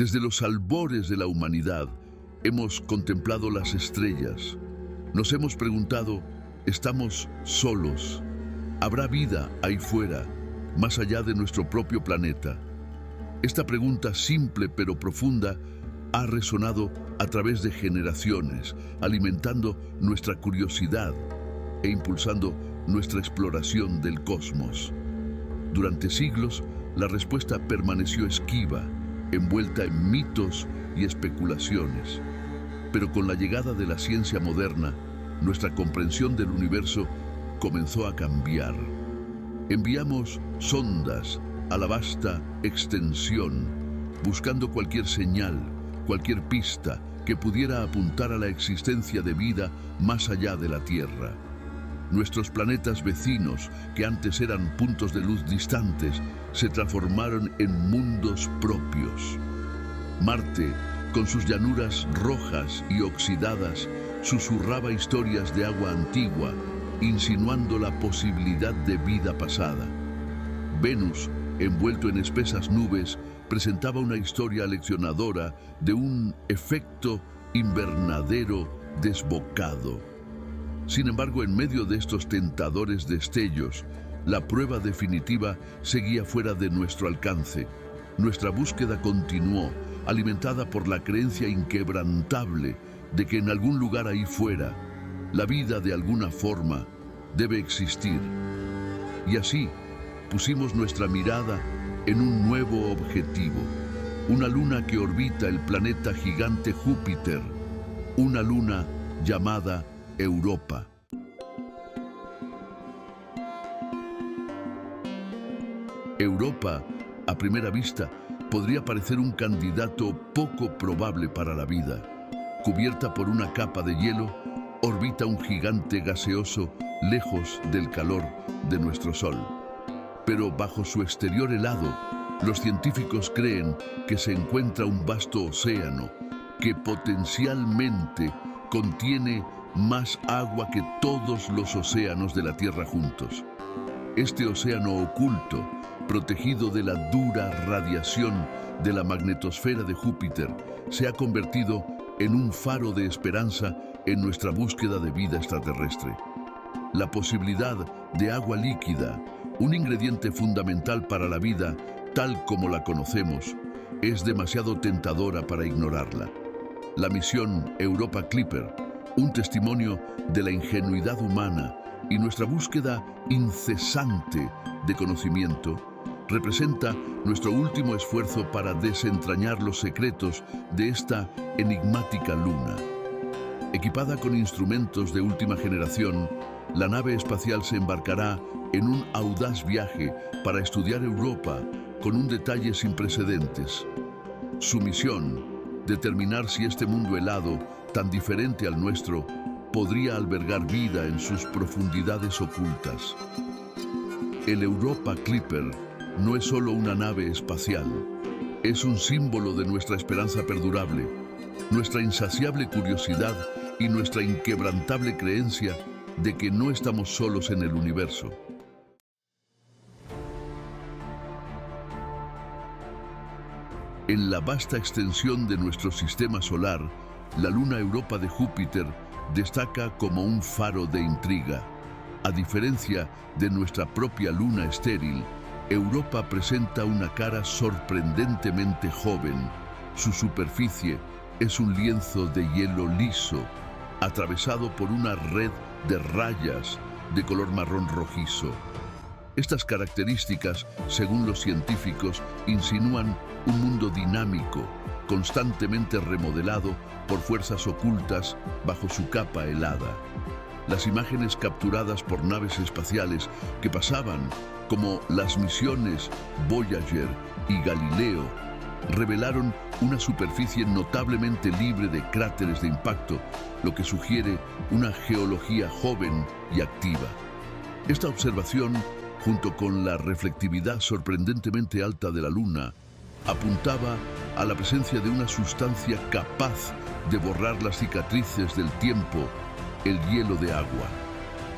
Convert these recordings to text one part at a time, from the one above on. Desde los albores de la humanidad hemos contemplado las estrellas. Nos hemos preguntado, ¿estamos solos? ¿Habrá vida ahí fuera, más allá de nuestro propio planeta? Esta pregunta simple pero profunda ha resonado a través de generaciones, alimentando nuestra curiosidad e impulsando nuestra exploración del cosmos. Durante siglos, la respuesta permaneció esquiva, envuelta en mitos y especulaciones. Pero con la llegada de la ciencia moderna, nuestra comprensión del universo comenzó a cambiar. Enviamos sondas a la vasta extensión, buscando cualquier señal, cualquier pista que pudiera apuntar a la existencia de vida más allá de la Tierra. Nuestros planetas vecinos, que antes eran puntos de luz distantes, se transformaron en mundos propios. Marte, con sus llanuras rojas y oxidadas, susurraba historias de agua antigua, insinuando la posibilidad de vida pasada. Venus, envuelto en espesas nubes, presentaba una historia aleccionadora de un efecto invernadero desbocado. Sin embargo, en medio de estos tentadores destellos, la prueba definitiva seguía fuera de nuestro alcance. Nuestra búsqueda continuó, alimentada por la creencia inquebrantable de que en algún lugar ahí fuera, la vida de alguna forma debe existir. Y así, pusimos nuestra mirada en un nuevo objetivo, una luna que orbita el planeta gigante Júpiter, una luna llamada Europa. Europa, a primera vista, podría parecer un candidato poco probable para la vida. Cubierta por una capa de hielo, orbita un gigante gaseoso lejos del calor de nuestro Sol. Pero bajo su exterior helado, los científicos creen que se encuentra un vasto océano que potencialmente contiene más agua que todos los océanos de la Tierra juntos. Este océano oculto, protegido de la dura radiación de la magnetosfera de Júpiter, se ha convertido en un faro de esperanza en nuestra búsqueda de vida extraterrestre. La posibilidad de agua líquida, un ingrediente fundamental para la vida tal como la conocemos, es demasiado tentadora para ignorarla. La misión Europa Clipper, un testimonio de la ingenuidad humana y nuestra búsqueda incesante de conocimiento, representa nuestro último esfuerzo para desentrañar los secretos de esta enigmática luna. Equipada con instrumentos de última generación, la nave espacial se embarcará en un audaz viaje para estudiar Europa con un detalle sin precedentes. Su misión, determinar si este mundo helado, tan diferente al nuestro, podría albergar vida en sus profundidades ocultas. El Europa Clipper no es solo una nave espacial, es un símbolo de nuestra esperanza perdurable, nuestra insaciable curiosidad y nuestra inquebrantable creencia de que no estamos solos en el universo. En la vasta extensión de nuestro sistema solar, la luna Europa de Júpiter destaca como un faro de intriga. A diferencia de nuestra propia luna estéril, Europa presenta una cara sorprendentemente joven. Su superficie es un lienzo de hielo liso, atravesado por una red de rayas de color marrón rojizo. Estas características, según los científicos, insinúan un mundo dinámico, constantemente remodelado por fuerzas ocultas bajo su capa helada. Las imágenes capturadas por naves espaciales que pasaban, como las misiones Voyager y Galileo, revelaron una superficie notablemente libre de cráteres de impacto, lo que sugiere una geología joven y activa. Esta observación, junto con la reflectividad sorprendentemente alta de la Luna, apuntaba a la presencia de una sustancia capaz de borrar las cicatrices del tiempo, el hielo de agua.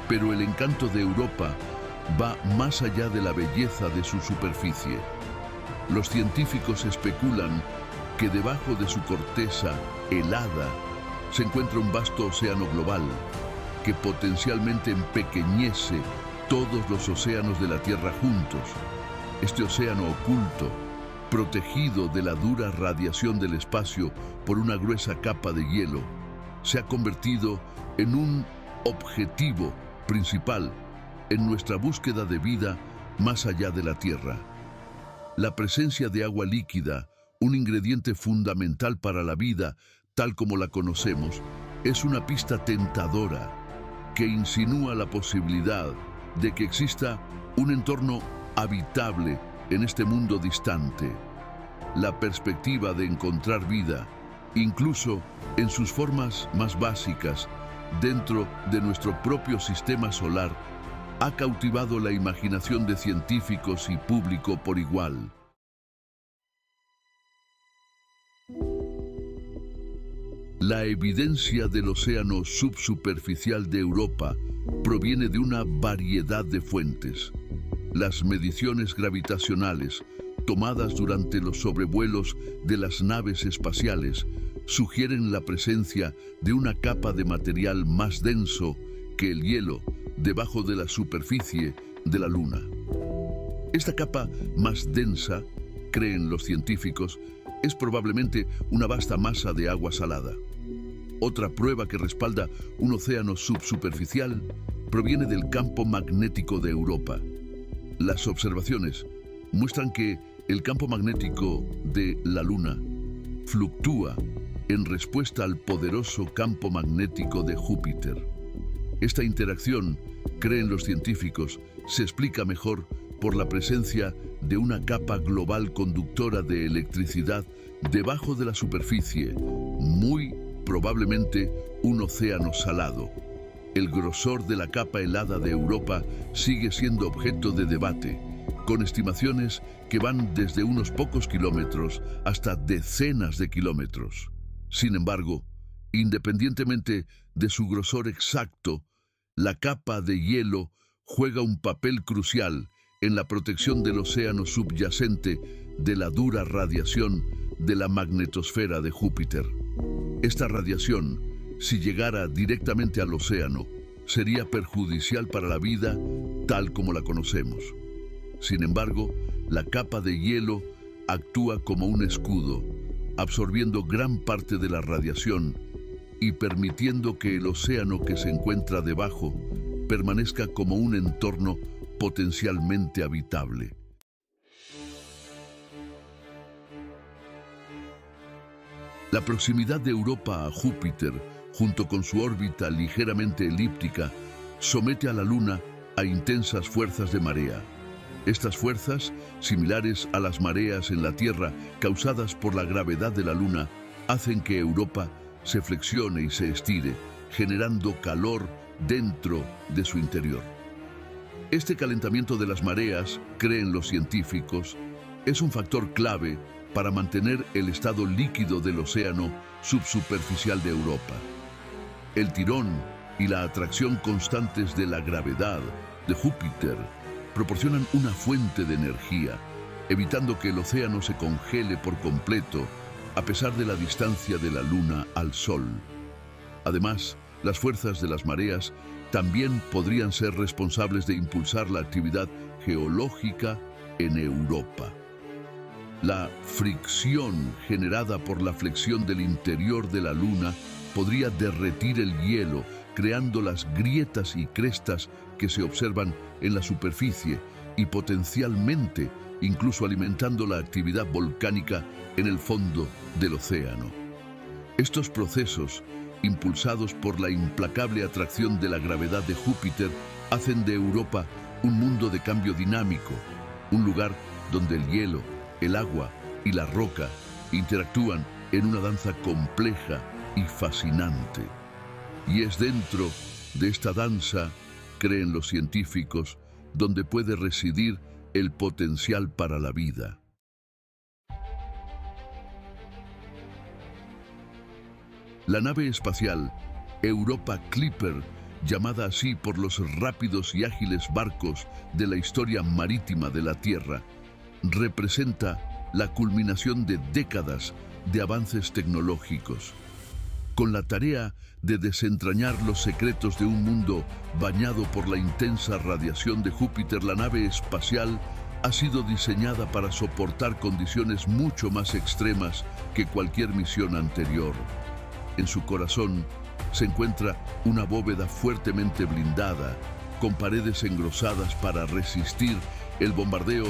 Pero el encanto de Europa va más allá de la belleza de su superficie. Los científicos especulan que debajo de su corteza helada se encuentra un vasto océano global que potencialmente empequeñece todos los océanos de la Tierra juntos. Este océano oculto, protegido de la dura radiación del espacio por una gruesa capa de hielo, se ha convertido en un objetivo principal en nuestra búsqueda de vida más allá de la Tierra. La presencia de agua líquida, un ingrediente fundamental para la vida, tal como la conocemos, es una pista tentadora que insinúa la posibilidad de que exista un entorno habitable en este mundo distante. La perspectiva de encontrar vida, incluso en sus formas más básicas, dentro de nuestro propio sistema solar, ha cautivado la imaginación de científicos y público por igual. La evidencia del océano subsuperficial de Europa proviene de una variedad de fuentes. Las mediciones gravitacionales tomadas durante los sobrevuelos de las naves espaciales sugieren la presencia de una capa de material más denso que el hielo debajo de la superficie de la Luna. Esta capa más densa, creen los científicos, es probablemente una vasta masa de agua salada. Otra prueba que respalda un océano subsuperficial proviene del campo magnético de Europa. Las observaciones muestran que el campo magnético de la Luna fluctúa en respuesta al poderoso campo magnético de Júpiter. Esta interacción, creen los científicos, se explica mejor por la presencia de una capa global conductora de electricidad debajo de la superficie, muy probablemente un océano salado. El grosor de la capa helada de Europa sigue siendo objeto de debate, con estimaciones que van desde unos pocos kilómetros hasta decenas de kilómetros. Sin embargo, independientemente de su grosor exacto, la capa de hielo juega un papel crucial en la protección del océano subyacente de la dura radiación de la magnetosfera de Júpiter. Esta radiación, si llegara directamente al océano, sería perjudicial para la vida tal como la conocemos. Sin embargo, la capa de hielo actúa como un escudo, absorbiendo gran parte de la radiación y permitiendo que el océano que se encuentra debajo permanezca como un entorno potencialmente habitable. La proximidad de Europa a Júpiter, junto con su órbita ligeramente elíptica, somete a la Luna a intensas fuerzas de marea. Estas fuerzas, similares a las mareas en la Tierra causadas por la gravedad de la Luna, hacen que Europa se flexione y se estire, generando calor dentro de su interior. Este calentamiento de las mareas, creen los científicos, es un factor clave para mantener el estado líquido del océano subsuperficial de Europa. El tirón y la atracción constantes de la gravedad de Júpiter proporcionan una fuente de energía, evitando que el océano se congele por completo a pesar de la distancia de la Luna al Sol. Además, las fuerzas de las mareas también podrían ser responsables de impulsar la actividad geológica en Europa. La fricción generada por la flexión del interior de la Luna podría derretir el hielo, creando las grietas y crestas que se observan en la superficie y potencialmente incluso alimentando la actividad volcánica en el fondo del océano. Estos procesos, impulsados por la implacable atracción de la gravedad de Júpiter, hacen de Europa un mundo de cambio dinámico, un lugar donde el hielo, el agua y la roca interactúan en una danza compleja y fascinante. Y es dentro de esta danza, creen los científicos, donde puede residir el potencial para la vida. La nave espacial Europa Clipper, llamada así por los rápidos y ágiles barcos de la historia marítima de la Tierra, representa la culminación de décadas de avances tecnológicos, con la tarea de desentrañar los secretos de un mundo bañado por la intensa radiación de Júpiter. La nave espacial ha sido diseñada para soportar condiciones mucho más extremas que cualquier misión anterior. En su corazón se encuentra una bóveda fuertemente blindada, con paredes engrosadas para resistir el bombardeo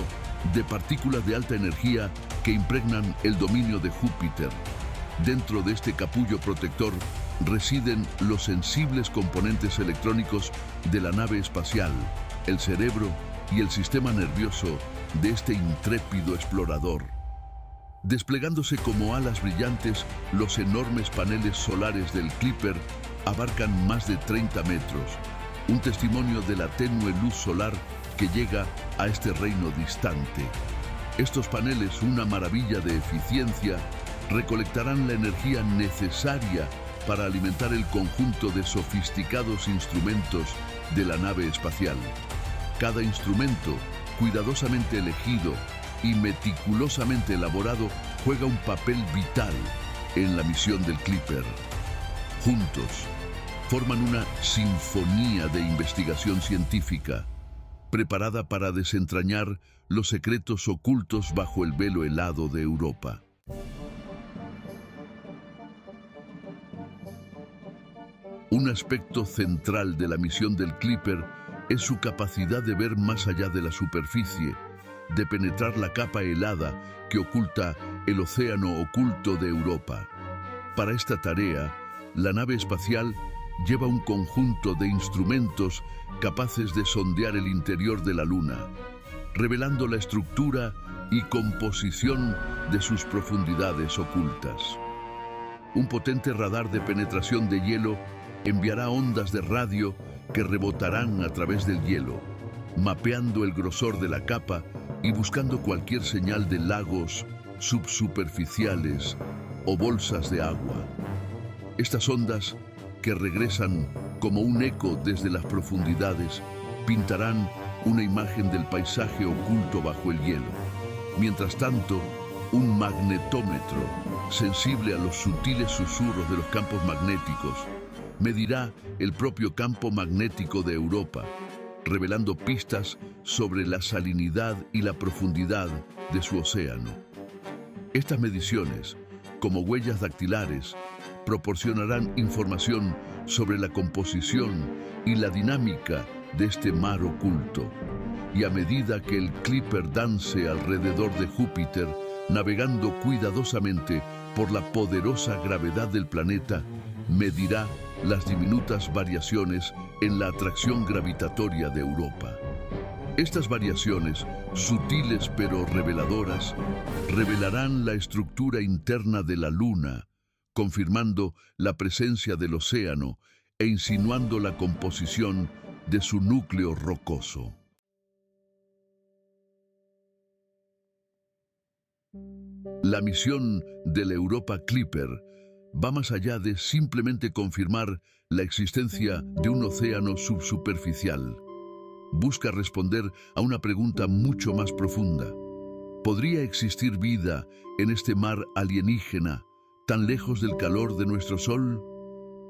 de partículas de alta energía que impregnan el dominio de Júpiter. Dentro de este capullo protector residen los sensibles componentes electrónicos de la nave espacial, el cerebro y el sistema nervioso de este intrépido explorador. Desplegándose como alas brillantes, los enormes paneles solares del Clipper abarcan más de 30 metros, un testimonio de la tenue luz solar que llega a este reino distante. Estos paneles, una maravilla de eficiencia, recolectarán la energía necesaria para alimentar el conjunto de sofisticados instrumentos de la nave espacial. Cada instrumento, cuidadosamente elegido y meticulosamente elaborado, juega un papel vital en la misión del Clipper. Juntos, forman una sinfonía de investigación científica, preparada para desentrañar los secretos ocultos bajo el velo helado de Europa. Un aspecto central de la misión del Clipper es su capacidad de ver más allá de la superficie, de penetrar la capa helada que oculta el océano oculto de Europa. Para esta tarea, la nave espacial lleva un conjunto de instrumentos capaces de sondear el interior de la Luna, revelando la estructura y composición de sus profundidades ocultas. Un potente radar de penetración de hielo enviará ondas de radio que rebotarán a través del hielo, mapeando el grosor de la capa y buscando cualquier señal de lagos subsuperficiales o bolsas de agua. Estas ondas, que regresan como un eco desde las profundidades, pintarán una imagen del paisaje oculto bajo el hielo. Mientras tanto, un magnetómetro, sensible a los sutiles susurros de los campos magnéticos, medirá el propio campo magnético de Europa, revelando pistas sobre la salinidad y la profundidad de su océano. Estas mediciones, como huellas dactilares, proporcionarán información sobre la composición y la dinámica de este mar oculto. Y a medida que el Clipper dance alrededor de Júpiter, navegando cuidadosamente por la poderosa gravedad del planeta, medirá las diminutas variaciones en la atracción gravitatoria de Europa. Estas variaciones, sutiles pero reveladoras, revelarán la estructura interna de la Luna, confirmando la presencia del océano e insinuando la composición de su núcleo rocoso. La misión de la Europa Clipper va más allá de simplemente confirmar la existencia de un océano subsuperficial. Busca responder a una pregunta mucho más profunda. ¿Podría existir vida en este mar alienígena, tan lejos del calor de nuestro Sol?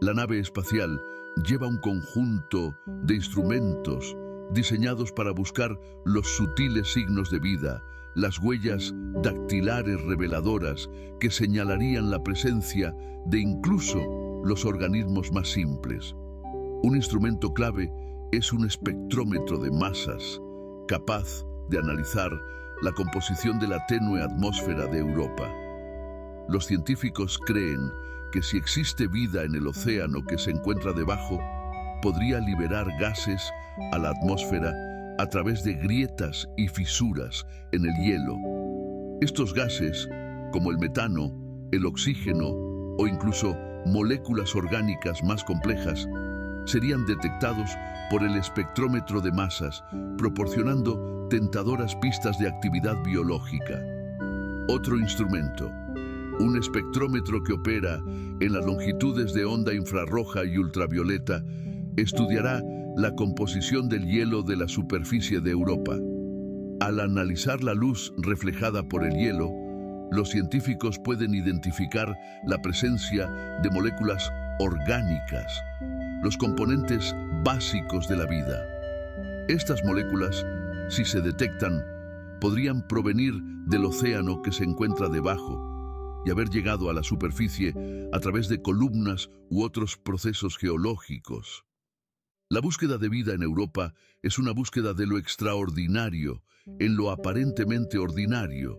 La nave espacial lleva un conjunto de instrumentos diseñados para buscar los sutiles signos de vida, las huellas dactilares reveladoras que señalarían la presencia de incluso los organismos más simples. Un instrumento clave es un espectrómetro de masas, capaz de analizar la composición de la tenue atmósfera de Europa. Los científicos creen que si existe vida en el océano que se encuentra debajo, podría liberar gases a la atmósfera a través de grietas y fisuras en el hielo. Estos gases, como el metano, el oxígeno o incluso moléculas orgánicas más complejas, serían detectados por el espectrómetro de masas, proporcionando tentadoras pistas de actividad biológica. Otro instrumento, un espectrómetro que opera en las longitudes de onda infrarroja y ultravioleta, estudiará la composición del hielo de la superficie de Europa. Al analizar la luz reflejada por el hielo, los científicos pueden identificar la presencia de moléculas orgánicas, los componentes básicos de la vida. Estas moléculas, si se detectan, podrían provenir del océano que se encuentra debajo y haber llegado a la superficie a través de columnas u otros procesos geológicos. La búsqueda de vida en Europa es una búsqueda de lo extraordinario, en lo aparentemente ordinario.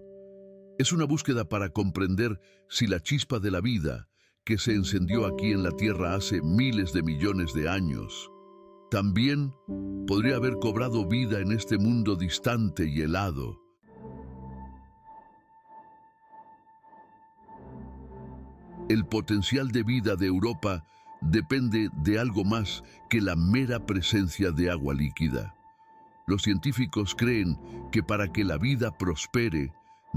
Es una búsqueda para comprender si la chispa de la vida que se encendió aquí en la Tierra hace miles de millones de años, también podría haber cobrado vida en este mundo distante y helado. El potencial de vida de Europa depende de algo más que la mera presencia de agua líquida. Los científicos creen que para que la vida prospere,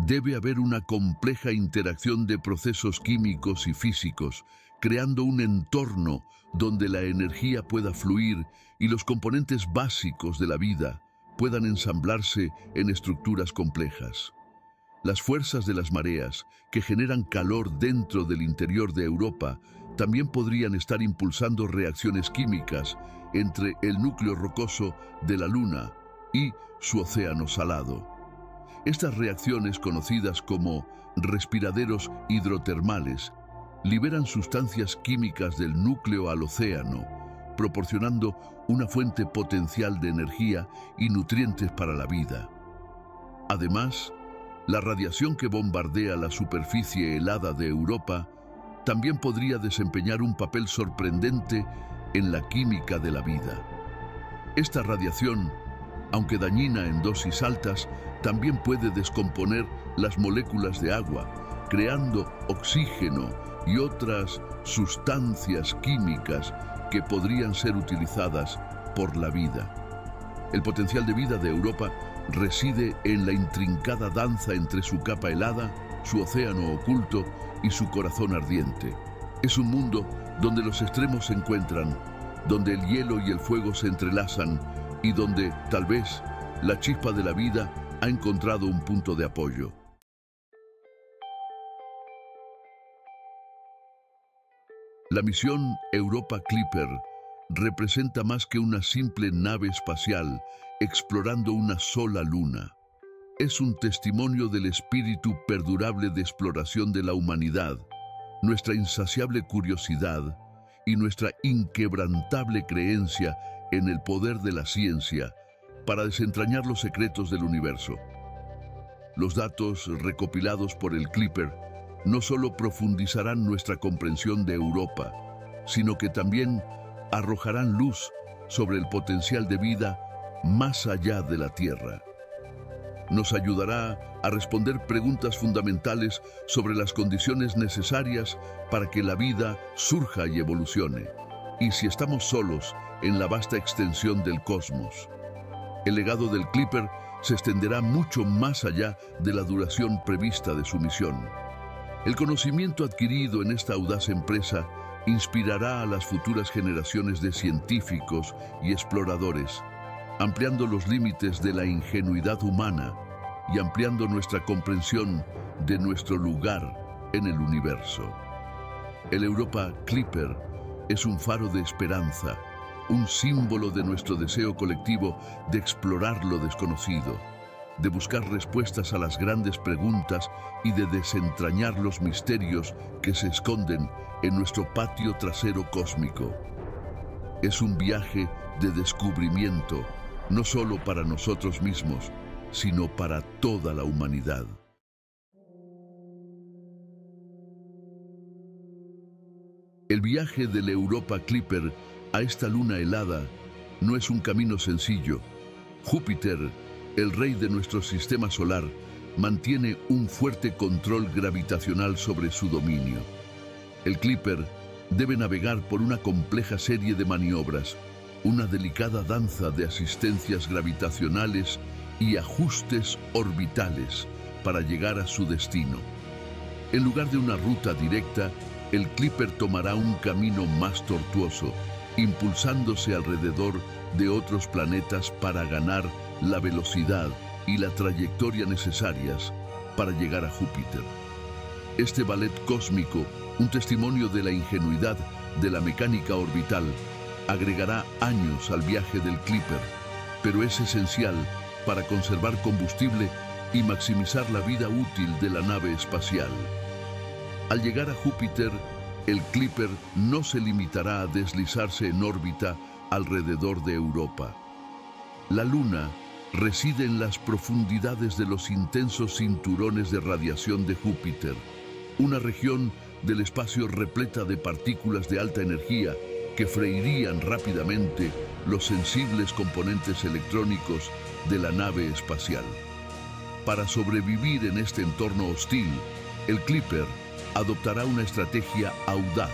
debe haber una compleja interacción de procesos químicos y físicos, creando un entorno donde la energía pueda fluir y los componentes básicos de la vida puedan ensamblarse en estructuras complejas. Las fuerzas de las mareas, que generan calor dentro del interior de Europa, también podrían estar impulsando reacciones químicas entre el núcleo rocoso de la Luna y su océano salado. Estas reacciones, conocidas como respiraderos hidrotermales, liberan sustancias químicas del núcleo al océano, proporcionando una fuente potencial de energía y nutrientes para la vida. Además, la radiación que bombardea la superficie helada de Europa también podría desempeñar un papel sorprendente en la química de la vida. Esta radiación, aunque dañina en dosis altas, también puede descomponer las moléculas de agua, creando oxígeno y otras sustancias químicas que podrían ser utilizadas por la vida. El potencial de vida de Europa reside en la intrincada danza entre su capa helada, su océano oculto y su corazón ardiente. Es un mundo donde los extremos se encuentran, donde el hielo y el fuego se entrelazan, y donde, tal vez, la chispa de la vida ha encontrado un punto de apoyo. La misión Europa Clipper representa más que una simple nave espacial explorando una sola luna. Es un testimonio del espíritu perdurable de exploración de la humanidad, nuestra insaciable curiosidad y nuestra inquebrantable creencia en el poder de la ciencia para desentrañar los secretos del universo. Los datos recopilados por el Clipper no solo profundizarán nuestra comprensión de Europa, sino que también arrojarán luz sobre el potencial de vida más allá de la Tierra. Nos ayudará a responder preguntas fundamentales sobre las condiciones necesarias para que la vida surja y evolucione, y si estamos solos en la vasta extensión del cosmos. El legado del Clipper se extenderá mucho más allá de la duración prevista de su misión. El conocimiento adquirido en esta audaz empresa inspirará a las futuras generaciones de científicos y exploradores, ampliando los límites de la ingenuidad humana y ampliando nuestra comprensión de nuestro lugar en el universo. El Europa Clipper es un faro de esperanza, un símbolo de nuestro deseo colectivo de explorar lo desconocido, de buscar respuestas a las grandes preguntas y de desentrañar los misterios que se esconden en nuestro patio trasero cósmico. Es un viaje de descubrimiento, no solo para nosotros mismos, sino para toda la humanidad. El viaje de la Europa Clipper a esta luna helada no es un camino sencillo. Júpiter, el rey de nuestro sistema solar, mantiene un fuerte control gravitacional sobre su dominio. El Clipper debe navegar por una compleja serie de maniobras, una delicada danza de asistencias gravitacionales y ajustes orbitales para llegar a su destino. En lugar de una ruta directa, el Clipper tomará un camino más tortuoso, impulsándose alrededor de otros planetas para ganar la velocidad y la trayectoria necesarias para llegar a Júpiter. Este ballet cósmico, un testimonio de la ingenuidad de la mecánica orbital, agregará años al viaje del Clipper, pero es esencial para conservar combustible y maximizar la vida útil de la nave espacial. Al llegar a Júpiter, el Clipper no se limitará a deslizarse en órbita alrededor de Europa. La Luna reside en las profundidades de los intensos cinturones de radiación de Júpiter, una región del espacio repleta de partículas de alta energía que freirían rápidamente los sensibles componentes electrónicos de la nave espacial. Para sobrevivir en este entorno hostil, el Clipper adoptará una estrategia audaz,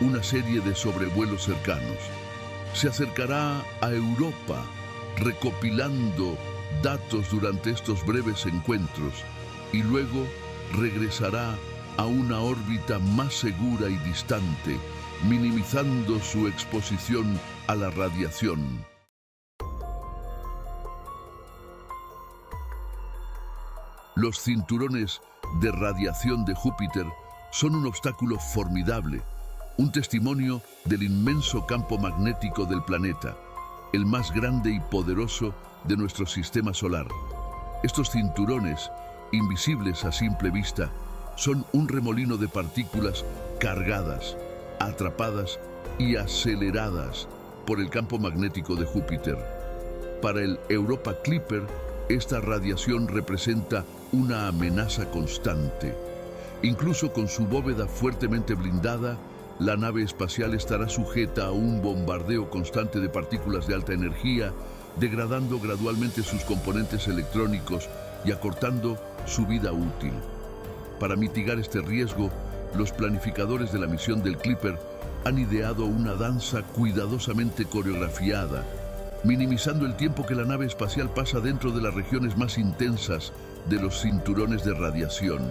una serie de sobrevuelos cercanos. Se acercará a Europa, recopilando datos durante estos breves encuentros y luego regresará a una órbita más segura y distante, minimizando su exposición a la radiación. Los cinturones de radiación de Júpiter son un obstáculo formidable, un testimonio del inmenso campo magnético del planeta, el más grande y poderoso de nuestro sistema solar. Estos cinturones, invisibles a simple vista, son un remolino de partículas cargadas, atrapadas y aceleradas por el campo magnético de Júpiter. Para el Europa Clipper, esta radiación representa una amenaza constante. Incluso con su bóveda fuertemente blindada, la nave espacial estará sujeta a un bombardeo constante de partículas de alta energía, degradando gradualmente sus componentes electrónicos y acortando su vida útil. Para mitigar este riesgo, los planificadores de la misión del Clipper han ideado una danza cuidadosamente coreografiada, minimizando el tiempo que la nave espacial pasa dentro de las regiones más intensas de los cinturones de radiación.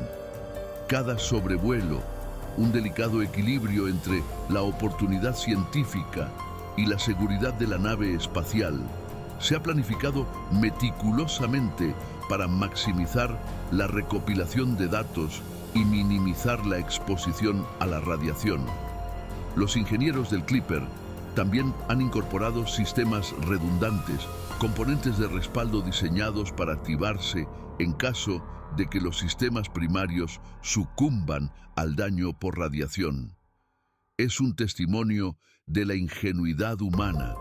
Cada sobrevuelo, un delicado equilibrio entre la oportunidad científica y la seguridad de la nave espacial, se ha planificado meticulosamente para maximizar la recopilación de datos y minimizar la exposición a la radiación. Los ingenieros del Clipper también han incorporado sistemas redundantes, componentes de respaldo diseñados para activarse en caso de que los sistemas primarios sucumban al daño por radiación. Es un testimonio de la ingenuidad humana,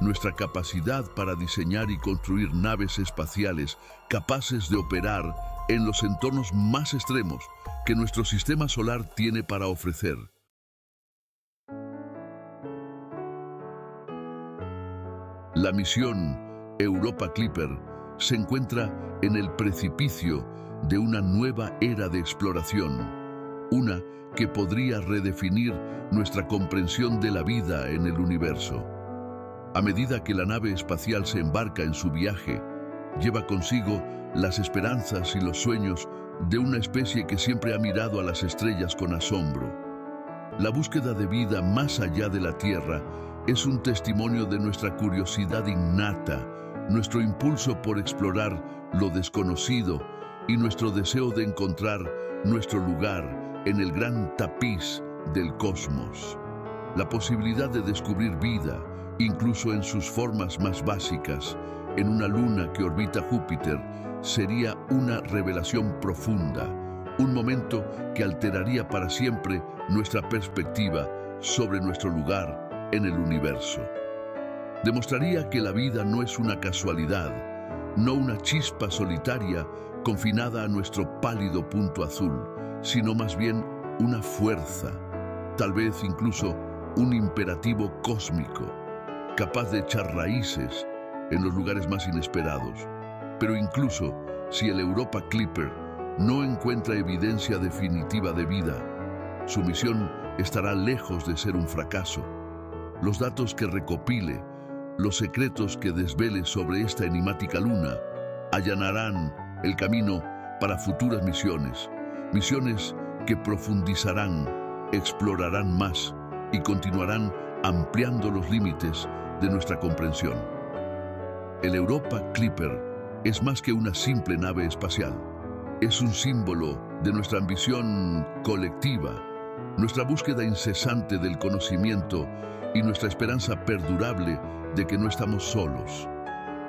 nuestra capacidad para diseñar y construir naves espaciales capaces de operar en los entornos más extremos que nuestro sistema solar tiene para ofrecer. La misión Europa Clipper se encuentra en el precipicio de una nueva era de exploración, una que podría redefinir nuestra comprensión de la vida en el universo. A medida que la nave espacial se embarca en su viaje, lleva consigo las esperanzas y los sueños de una especie que siempre ha mirado a las estrellas con asombro. La búsqueda de vida más allá de la Tierra es un testimonio de nuestra curiosidad innata, nuestro impulso por explorar lo desconocido y nuestro deseo de encontrar nuestro lugar en el gran tapiz del cosmos. La posibilidad de descubrir vida, incluso en sus formas más básicas, en una luna que orbita Júpiter, sería una revelación profunda, un momento que alteraría para siempre nuestra perspectiva sobre nuestro lugar en el universo. Demostraría que la vida no es una casualidad, no una chispa solitaria confinada a nuestro pálido punto azul, sino más bien una fuerza, tal vez incluso un imperativo cósmico, capaz de echar raíces en los lugares más inesperados. Pero incluso si el Europa Clipper no encuentra evidencia definitiva de vida, su misión estará lejos de ser un fracaso. Los datos que recopile, los secretos que desvele sobre esta enigmática luna, allanarán el camino para futuras misiones. Misiones que profundizarán, explorarán más y continuarán ampliando los límites de nuestra comprensión. El Europa Clipper es más que una simple nave espacial. es un símbolo de nuestra ambición colectiva, nuestra búsqueda incesante del conocimiento y nuestra esperanza perdurable de que no estamos solos.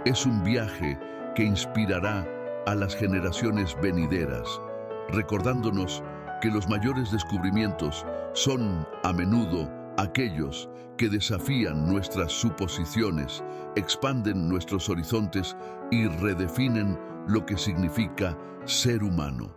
Es un viaje que inspirará a las generaciones venideras, recordándonos que los mayores descubrimientos son, a menudo, aquellos que desafían nuestras suposiciones, expanden nuestros horizontes y redefinen lo que significa ser humano.